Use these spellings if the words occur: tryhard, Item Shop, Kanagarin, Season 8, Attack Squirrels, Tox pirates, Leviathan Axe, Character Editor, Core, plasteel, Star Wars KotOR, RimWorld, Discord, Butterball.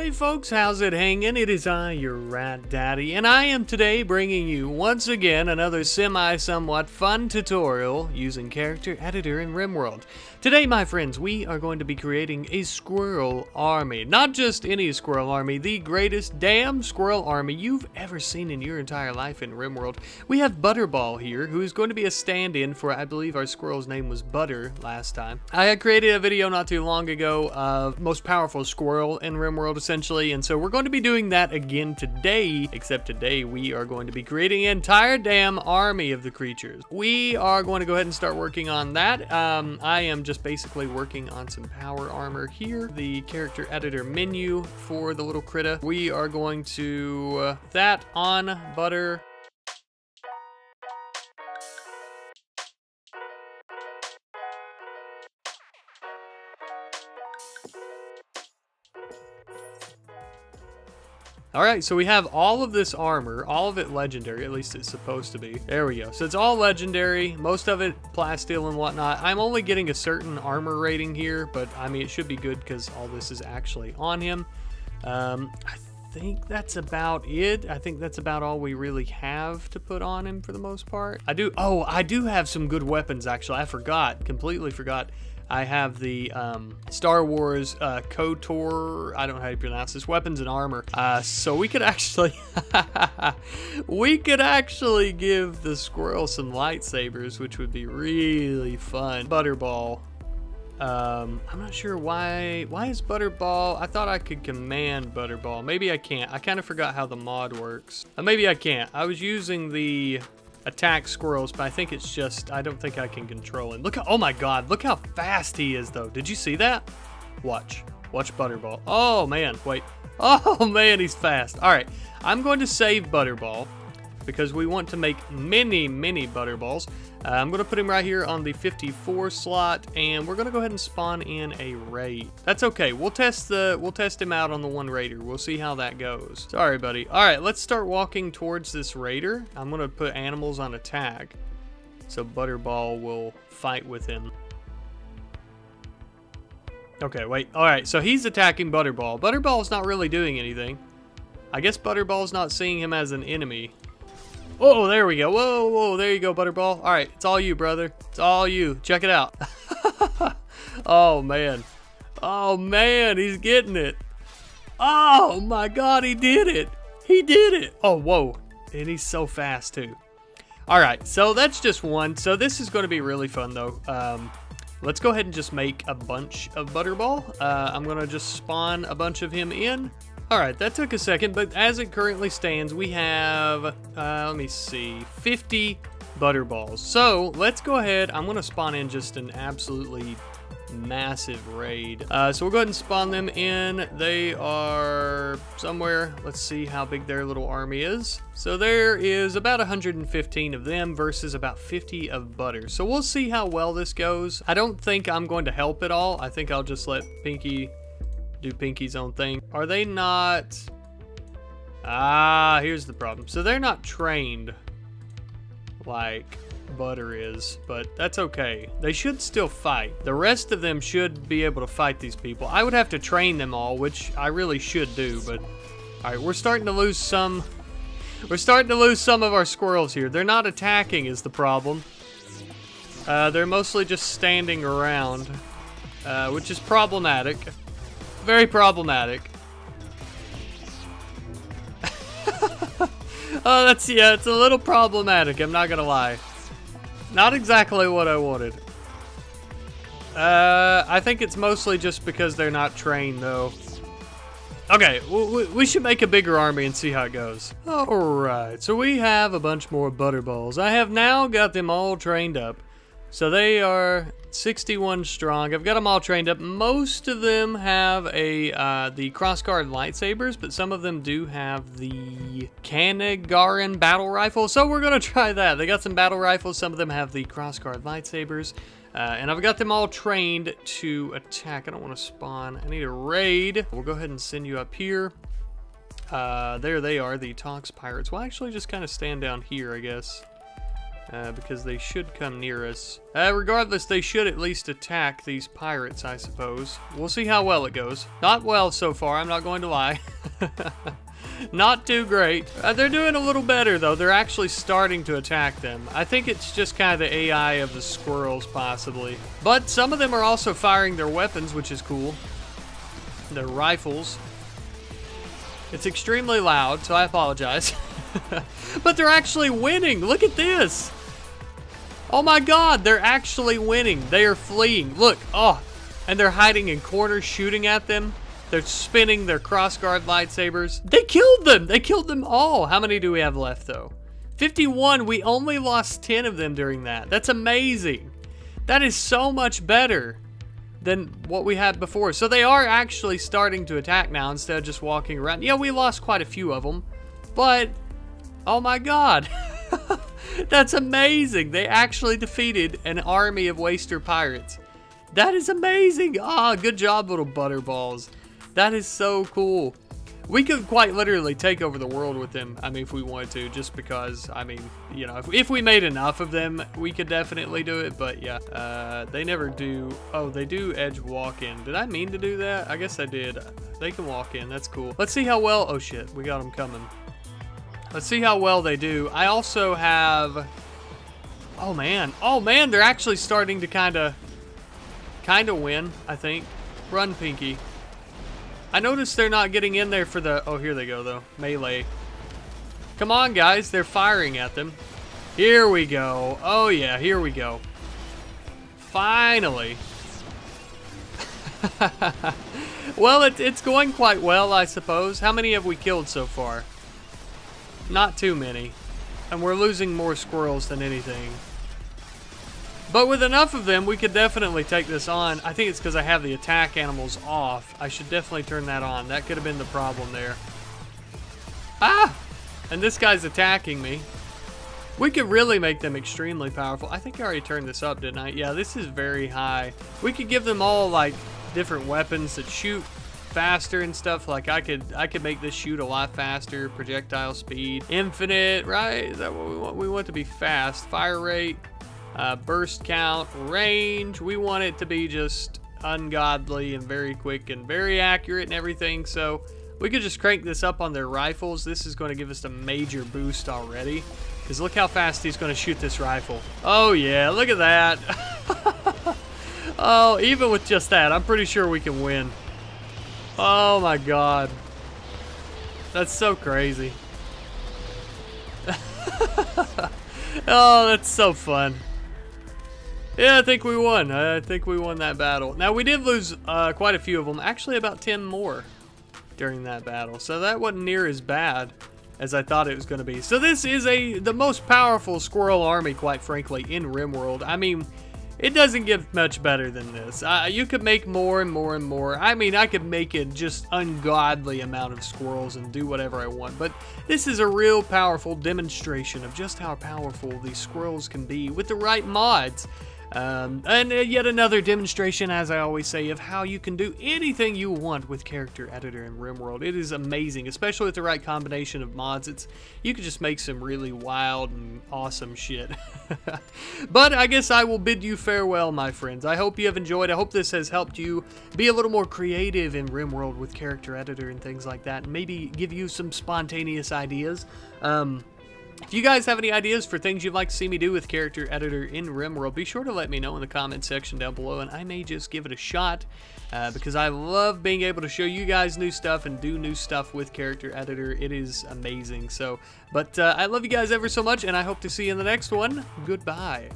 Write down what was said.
Hey folks, how's it hanging? It is I, your Rat Daddy, and I am today bringing you once again another semi-somewhat fun tutorial using Character Editor in RimWorld. Today, my friends, we are going to be creating a squirrel army. Not just any squirrel army, the greatest damn squirrel army you've ever seen in your entire life in RimWorld. We have Butterball here, who is going to be a stand-in for, I believe our squirrel's name was Butter last time. I had created a video not too long ago of most powerful squirrel in RimWorld, essentially, and so we're going to be doing that again today, except today we are going to be creating an entire damn army of the creatures. We are going to go ahead and start working on that. I am just basically working on some power armor here, the character editor menu for the little critter. We are going to that on Butter. Alright, so we have all of this armor, all of it legendary, at least it's supposed to be. There we go. So it's all legendary, most of it plasteel and whatnot. I'm only getting a certain armor rating here, but I mean, it should be good because all this is actually on him. I think that's about it. I think that's about all we really have to put on him for the most part. I do have some good weapons actually. I forgot, completely forgot. I have the Star Wars KotOR, I don't know how to pronounce this, weapons and armor. So we could actually, we could actually give the squirrel some lightsabers, which would be really fun. Butterball. I'm not sure why is Butterball, I thought I could command Butterball. Maybe I can't. I kind of forgot how the mod works. Maybe I can't. I was using the Attack Squirrels, but I think it's just, I don't think I can control him. Look how, oh my God, look how fast he is though. Did you see that? Watch Butterball. Oh man, wait. Oh man, he's fast. All right, I'm going to save Butterball because we want to make many, many Butterballs. I'm gonna put him right here on the 54 slot, and we're gonna go ahead and spawn in a raid. That's okay, we'll test him out on the one raider. We'll see how that goes. Sorry, buddy. All right, let's start walking towards this raider. I'm gonna put animals on attack, so Butterball will fight with him. Okay, wait, all right, so he's attacking Butterball. Butterball's not really doing anything. I guess Butterball's not seeing him as an enemy. Oh, there we go. Whoa, whoa, there you go, Butterball. All right, it's all you, brother. It's all you. Check it out. Oh, man. Oh, man, he's getting it. Oh, my God, he did it. He did it. Oh, whoa, and he's so fast, too. All right, so that's just one. So this is going to be really fun, though. Let's go ahead and just make a bunch of Butterball. I'm going to just spawn a bunch of him in. All right, that took a second, but as it currently stands, we have, let me see, 50 Butterballs. So let's go ahead, I'm gonna spawn in just an absolutely massive raid. So we'll go ahead and spawn them in. They are somewhere, let's see how big their little army is. So there is about 115 of them versus about 50 of Butter. So we'll see how well this goes. I don't think I'm going to help at all. I think I'll just let Pinky do Pinky's own thing. Are they not? Ah, here's the problem. So they're not trained like Butter is, but that's okay. They should still fight. The rest of them should be able to fight these people. I would have to train them all, which I really should do, but all right, we're starting to lose some. We're starting to lose some of our squirrels here. They're not attacking is the problem. They're mostly just standing around, which is problematic. Very problematic. Oh, that's, yeah, it's a little problematic, I'm not gonna lie. Not exactly what I wanted. I think it's mostly just because they're not trained, though. Okay, we should make a bigger army and see how it goes. Alright, so we have a bunch more Butterballs. I have now got them all trained up. So they are 61 strong. I've got them all trained up. Most of them have a the crossguard lightsabers, but some of them do have the Kanagarin battle rifle. So we're gonna try that. They got some battle rifles. Some of them have the crossguard lightsabers, and I've got them all trained to attack. I don't want to spawn. I need a raid. We'll go ahead and send you up here. There they are, the Tox pirates. We'll actually just kind of stand down here, I guess. because they should come near us. Regardless, they should at least attack these pirates, I suppose. We'll see how well it goes. Not well so far, I'm not going to lie. Not too great. They're doing a little better, though. They're actually starting to attack them. I think it's just kind of the AI of the squirrels, possibly. But some of them are also firing their weapons, which is cool. Their rifles. It's extremely loud, so I apologize. But they're actually winning. Look at this. Oh my God, they're actually winning. They are fleeing. Look, oh, and they're hiding in corners, shooting at them. They're spinning their crossguard lightsabers. They killed them. They killed them all. How many do we have left, though? 51. We only lost 10 of them during that. That's amazing. That is so much better than what we had before. So they are actually starting to attack now instead of just walking around. Yeah, we lost quite a few of them, but oh my God. That's amazing. They actually defeated an army of waster pirates. That is amazing. Ah, good job, little Butterballs. That is so cool. We could quite literally take over the world with them, I mean, if we wanted to, just because, I mean, you know, if we made enough of them, we could definitely do it, but yeah. They never do, oh, they do edge walk in. Did I mean to do that? I guess I did. They can walk in, that's cool. Let's see how well, oh shit, we got them coming. Let's see how well they do. I also have, oh man, they're actually starting to kinda win, I think. Run, Pinky. I noticed they're not getting in there for the... Oh, here they go, though. Melee. Come on, guys. They're firing at them. Here we go. Oh, yeah. Here we go. Finally. Well, it's going quite well, I suppose. How many have we killed so far? Not too many. And we're losing more squirrels than anything. But with enough of them, we could definitely take this on. I think it's because I have the attack animals off. I should definitely turn that on. That could have been the problem there. Ah! And this guy's attacking me. We could really make them extremely powerful. I think I already turned this up, didn't I? Yeah, this is very high. We could give them all, like, different weapons that shoot faster and stuff. Like, I could make this shoot a lot faster. Projectile speed. Infinite, right? Is that what we want? We want it to be fast. Fire rate. Burst count, range. We want it to be just ungodly and very quick and very accurate and everything. So we could just crank this up on their rifles. This is going to give us a major boost already. Because look how fast he's going to shoot this rifle. Oh yeah, look at that. Oh, even with just that, I'm pretty sure we can win. Oh my God. That's so crazy. Oh, that's so fun. Yeah, I think we won. I think we won that battle. Now, we did lose quite a few of them. Actually, about 10 more during that battle. So that wasn't near as bad as I thought it was going to be. So this is the most powerful squirrel army, quite frankly, in RimWorld. I mean, it doesn't get much better than this. You could make more and more and more. I mean, I could make it just ungodly amount of squirrels and do whatever I want. But this is a real powerful demonstration of just how powerful these squirrels can be with the right mods. And yet another demonstration, as I always say, of how you can do anything you want with Character Editor in RimWorld. It is amazing, especially with the right combination of mods. You can just make some really wild and awesome shit. But I guess I will bid you farewell, my friends. I hope you have enjoyed. I hope this has helped you be a little more creative in RimWorld with Character Editor and things like that, and maybe give you some spontaneous ideas. If you guys have any ideas for things you'd like to see me do with Character Editor in RimWorld, be sure to let me know in the comment section down below, and I may just give it a shot because I love being able to show you guys new stuff and do new stuff with Character Editor. It is amazing. So, but I love you guys ever so much, and I hope to see you in the next one. Goodbye.